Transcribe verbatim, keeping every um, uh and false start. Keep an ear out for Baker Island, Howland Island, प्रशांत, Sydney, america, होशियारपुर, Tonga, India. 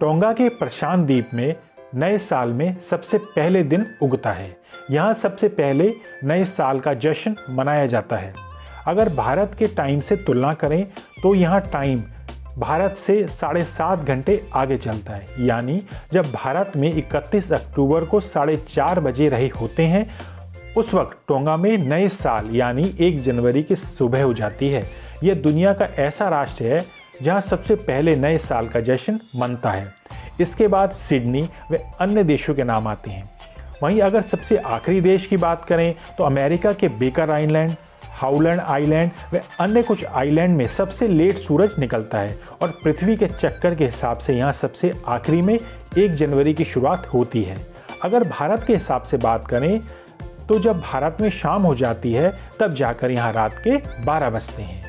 टोंगा के प्रशांत द्वीप में नए साल में सबसे पहले दिन उगता है। यहाँ सबसे पहले नए साल का जश्न मनाया जाता है। अगर भारत के टाइम से तुलना करें तो यहाँ टाइम भारत से साढ़े सात घंटे आगे चलता है, यानी जब भारत में इकतीस अक्टूबर को साढ़े चार बजे रहे होते हैं, उस वक्त टोंगा में नए साल यानी एक जनवरी की सुबह हो जाती है। यह दुनिया का ऐसा राष्ट्र है जहां सबसे पहले नए साल का जश्न मनता है। इसके बाद सिडनी व अन्य देशों के नाम आते हैं। वहीं अगर सबसे आखिरी देश की बात करें तो अमेरिका के बेकर आइलैंड, हाउलैंड आइलैंड व अन्य कुछ आइलैंड में सबसे लेट सूरज निकलता है और पृथ्वी के चक्कर के हिसाब से यहाँ सबसे आखिरी में एक जनवरी की शुरुआत होती है। अगर भारत के हिसाब से बात करें तो जब भारत में शाम हो जाती है तब जाकर यहाँ रात के बारह बजते हैं।